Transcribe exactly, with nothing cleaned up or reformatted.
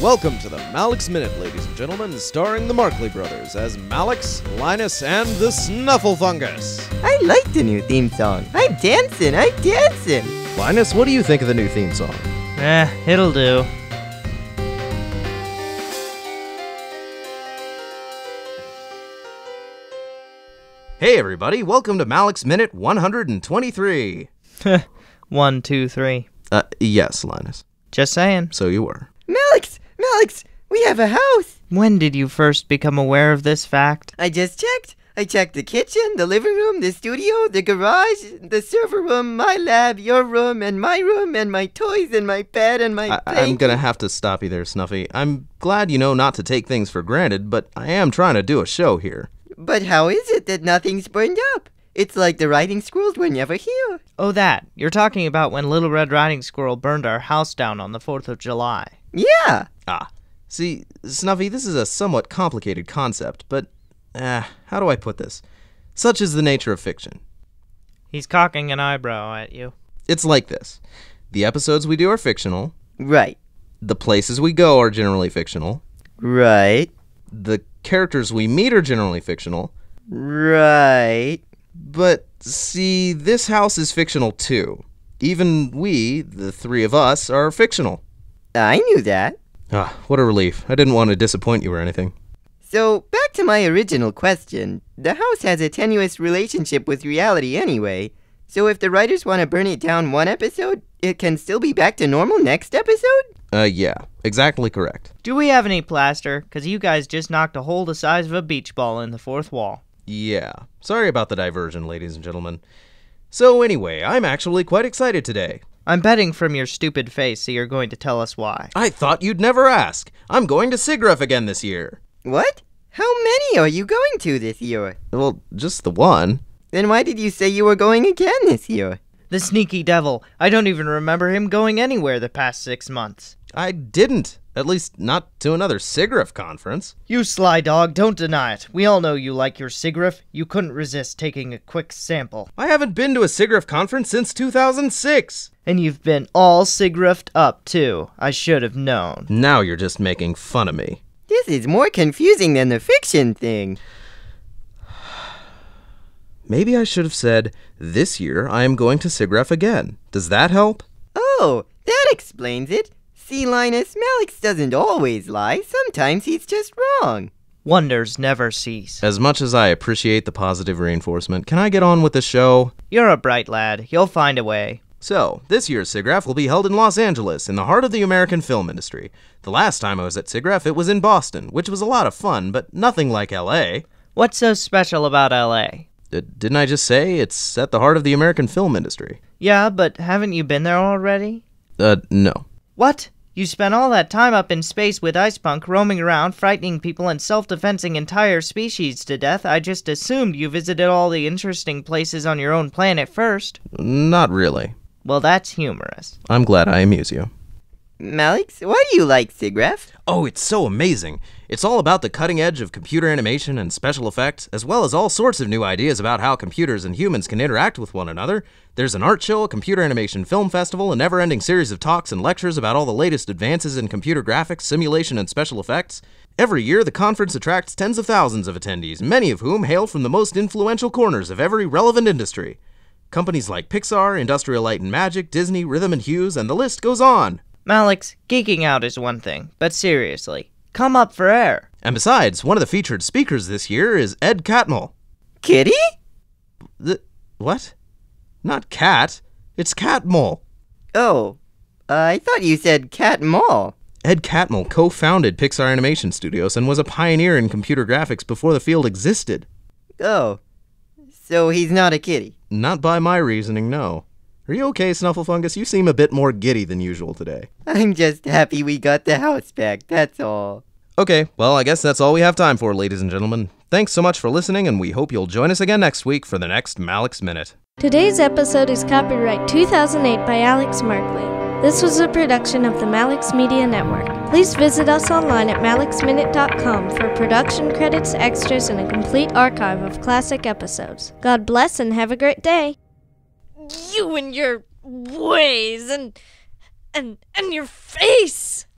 Welcome to the Malex Minute, ladies and gentlemen, starring the Markley Brothers as Malex, Linus, and the Snufflefungus. I like the new theme song. I'm dancing, I'm dancing. Linus, what do you think of the new theme song? Eh, it'll do. Hey everybody, welcome to Malex Minute one hundred twenty-three. One, two, three. Uh, yes, Linus. Just saying. So you were. Malex! Malex! We have a house! When did you first become aware of this fact? I just checked. I checked the kitchen, the living room, the studio, the garage, the server room, my lab, your room, and my room, and my toys, and my bed, and my I I'm gonna have to stop you there, Snuffy. I'm glad you know not to take things for granted, but I am trying to do a show here. But how is it that nothing's burned up? It's like the riding squirrels were never here. Oh, that. You're talking about when Little Red Riding Squirrel burned our house down on the fourth of July. Yeah! Ah. See, Snuffy, this is a somewhat complicated concept, but, uh, how do I put this? Such is the nature of fiction. He's cocking an eyebrow at you. It's like this. The episodes we do are fictional. Right. The places we go are generally fictional. Right. The characters we meet are generally fictional. Right. But, see, this house is fictional, too. Even we, the three of us, are fictional. I knew that. Ah, what a relief. I didn't want to disappoint you or anything. So, back to my original question. The house has a tenuous relationship with reality anyway, so if the writers want to burn it down one episode, it can still be back to normal next episode? Uh, yeah. Exactly correct. Do we have any plaster? 'Cause you guys just knocked a hole the size of a beach ball in the fourth wall. Yeah. Sorry about the diversion, ladies and gentlemen. So anyway, I'm actually quite excited today. I'm betting from your stupid face that you're going to tell us why. I thought you'd never ask. I'm going to SIGGRAPH again this year. What? How many are you going to this year? Well, just the one. Then why did you say you were going again this year? The sneaky devil. I don't even remember him going anywhere the past six months. I didn't. At least not to another SIGGRAPH conference. You sly dog, don't deny it. We all know you like your SIGGRAPH. You couldn't resist taking a quick sample. I haven't been to a SIGGRAPH conference since two thousand six. And you've been all SIGGRAPH'd up, too. I should have known. Now you're just making fun of me. This is more confusing than the fiction thing. Maybe I should have said, this year I am going to SIGGRAPH again. Does that help? Oh, that explains it. See, Linus, Malex doesn't always lie. Sometimes he's just wrong. Wonders never cease. As much as I appreciate the positive reinforcement, can I get on with the show? You're a bright lad. You'll find a way. So, this year's SIGGRAPH will be held in Los Angeles, in the heart of the American film industry. The last time I was at SIGGRAPH, it was in Boston, which was a lot of fun, but nothing like L A. What's so special about L A? Uh, didn't I just say it's at the heart of the American film industry? Yeah, but haven't you been there already? Uh, no. What? You spent all that time up in space with Icepunk, roaming around, frightening people, and self-defensing entire species to death. I just assumed you visited all the interesting places on your own planet first. Not really. Well, that's humorous. I'm glad I amuse you. Malex, why do you like SIGGRAPH? Oh, it's so amazing. It's all about the cutting edge of computer animation and special effects, as well as all sorts of new ideas about how computers and humans can interact with one another. There's an art show, a computer animation film festival, a never-ending series of talks and lectures about all the latest advances in computer graphics, simulation, and special effects. Every year, the conference attracts tens of thousands of attendees, many of whom hail from the most influential corners of every relevant industry. Companies like Pixar, Industrial Light and Magic, Disney, Rhythm and Hues, and the list goes on. Malex, geeking out is one thing, but seriously, come up for air. And besides, one of the featured speakers this year is Ed Catmull. Kitty? The, what? Not cat. It's Catmull. Oh, uh, I thought you said Catmull. Ed Catmull co-founded Pixar Animation Studios and was a pioneer in computer graphics before the field existed. Oh, so he's not a kitty? Not by my reasoning, no. Are you okay, Snufflefungus? You seem a bit more giddy than usual today. I'm just happy we got the house back, that's all. Okay, well, I guess that's all we have time for, ladies and gentlemen. Thanks so much for listening, and we hope you'll join us again next week for the next Malex Minute. Today's episode is copyright two thousand eight by Alex Markley. This was a production of the Malex Media Network. Please visit us online at malex minute dot com for production credits, extras, and a complete archive of classic episodes. God bless and have a great day. You and your ways and and and your face.